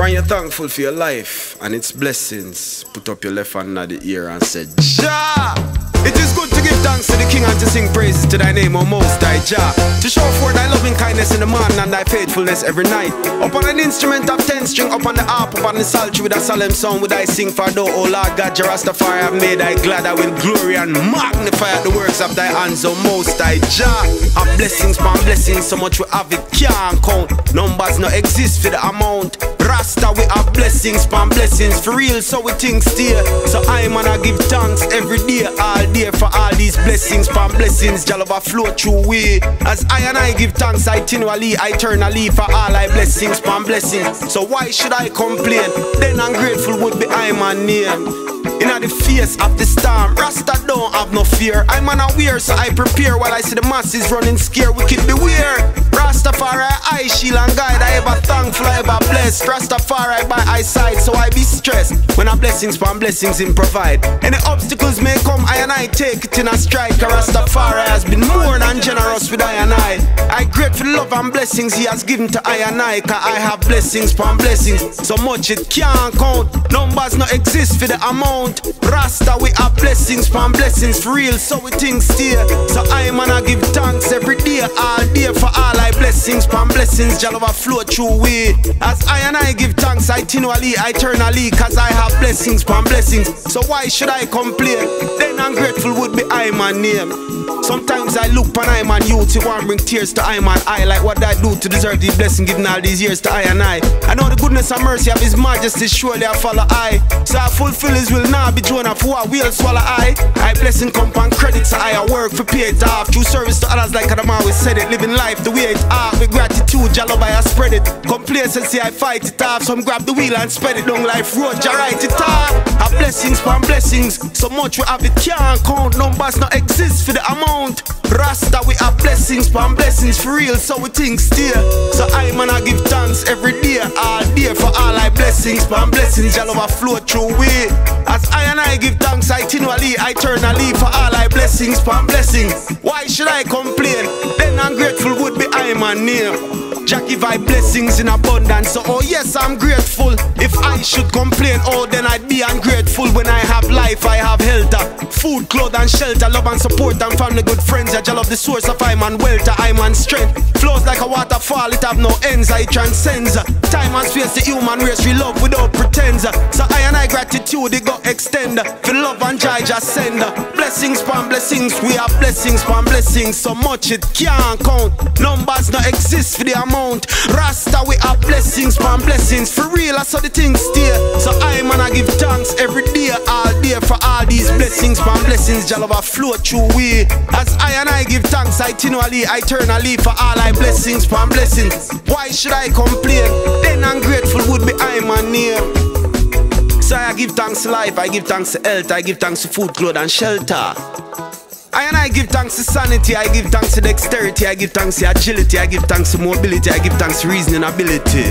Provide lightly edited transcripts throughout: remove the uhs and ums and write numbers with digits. Find your thankful for your life and its blessings. Put up your left hand at the ear and say, Jah! It is good to give thanks to the King and to sing praises to thy name, O Most High Jah. To show forth thy loving kindness in the morning and thy faithfulness every night. Upon an instrument of 10 string, upon the harp, upon the psaltery with a solemn sound would I sing, for thou, O Lord God, Jah Rastafari, have made thy glad. I will glory and magnify the works of thy hands, O Most High Jah. Our blessings upon blessings, so much we have it can't count. Numbers no exist for the amount. Rasta, we have blessings upon blessings for real, so we think still. So I man I give thanks every day, all day, for all these blessings upon blessings. Jal overflow through we. As I and I give thanks itinerally, eternally, for all I blessings upon blessings. So why should I complain? Then ungrateful would be I man name. Inna the face of the storm, Rasta don't have no fear. I'm unaware, so I prepare while I see the masses running scared. We can beware. Rastafari, I shield and guide. I ever thankful, I ever blessed. Rastafari by eyesight, so I be stressed when I blessings upon blessings in provide. Any obstacles may come, I and I take it in a stride. Rastafari has been more than generous with I and I. I grateful love and blessings he has given to I and I. Cause I have blessings upon blessings, so much it can't count. Numbers no exist for the amount. Rasta, we have blessings from blessings for real, so we think still. So I man I give thanks every day, all day, for all I blessings from blessings. Jal overflow through we. As I and I give thanks itinerally, eternally, cause I have blessings from blessings. So why should I complain? Then ungrateful would be I man name. Sometimes I look pan I man youth, it won't bring tears to I man I. Like what I do to deserve these blessings given all these years to I and I. I know the goodness and mercy of his majesty, surely I follow I. So I fulfill his will now. I be drawn off who I will swallow I blessing come on credit, so I work for pay it off. True service to others like Adam always said it. Living life the way it off. With gratitude, Jalobai I spread it. Complacency I fight it off. Some grab the wheel and spread it down life road, Jah write it off. Our blessings from blessings, so much we have it can't count. Numbers not exist for the amount. Rasta we have blessings from blessings for real, so we think still. So I man I give thanks every day, all day, for all I blessings from blessings. Jal overflow through we. As I and I give thanks itinerally, eternally, for all I blessings upon blessings. Why should I complain? Then ungrateful would be I man name. Jah give I blessings in abundance, so oh yes I'm grateful. If I should complain, oh then I'd be ungrateful. When I have life, I have health, food, clothes and shelter, love and support and family, good friends. I love the source of I man wealth, I man strength. Flows like a waterfall, it have no ends, it transcends time and space. The human race we love without pretense. So I and I gratitude it got extend. For love and joy just send blessings upon blessings. We have blessings upon blessings, so much it can't count. Numbers no exist for the amount. Rasta we have blessings upon blessings for real, I saw the things still. So I man I give thanks every day, all day, for all these blessings upon blessings. Jal overflow through we. As I and I give thanks itinerally, eternally, for all I blessings upon blessings. Why should I complain? Then ungrateful would be I man name. So I give thanks to life, I give thanks to health, I give thanks to food, clothes and shelter. I and I give thanks to sanity, I give thanks to dexterity, I give thanks to agility, I give thanks to mobility, I give thanks to reasoning ability.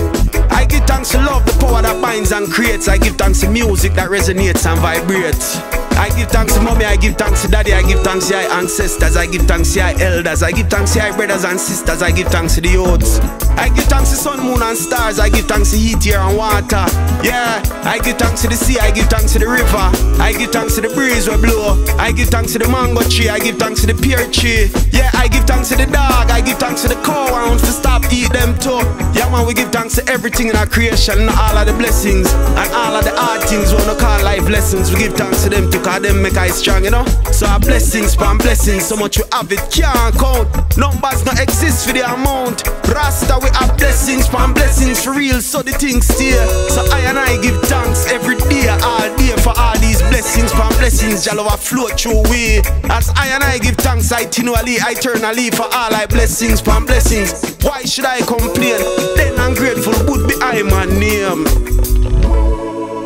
I give thanks to love, the power that binds and creates, I give thanks to music that resonates and vibrates. I give thanks to mommy, I give thanks to daddy, I give thanks to your ancestors, I give thanks to your elders, I give thanks to your brothers and sisters, I give thanks to the youths. I give thanks to sun, moon and stars, I give thanks to heat, air and water. Yeah, I give thanks to the sea, I give thanks to the river, I give thanks to the breeze we blow, I give thanks to the mango tree, I give thanks to the pear tree. Yeah, I give thanks to the dog, I give thanks to the cow, I want to stop eat them too. Yeah man, we give thanks to everything in our creation, and all of the blessings and all of the hard things we wanna call life lessons. We give thanks to them too, cause them make us strong, you know. So our blessings upon blessings, so much we have it can't count. Numbers no exist for the amount. Rasta we have blessings upon blessings for real, so the things still. So I and I give thanks every day, all day, for all these blessings upon blessings. Jal overflow through we. As I and I give thanks itinerally, eternally, for all I blessings upon blessings. Why should I complain? Then ungrateful would be I man name.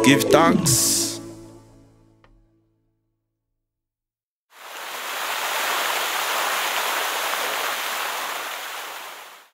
Give thanks.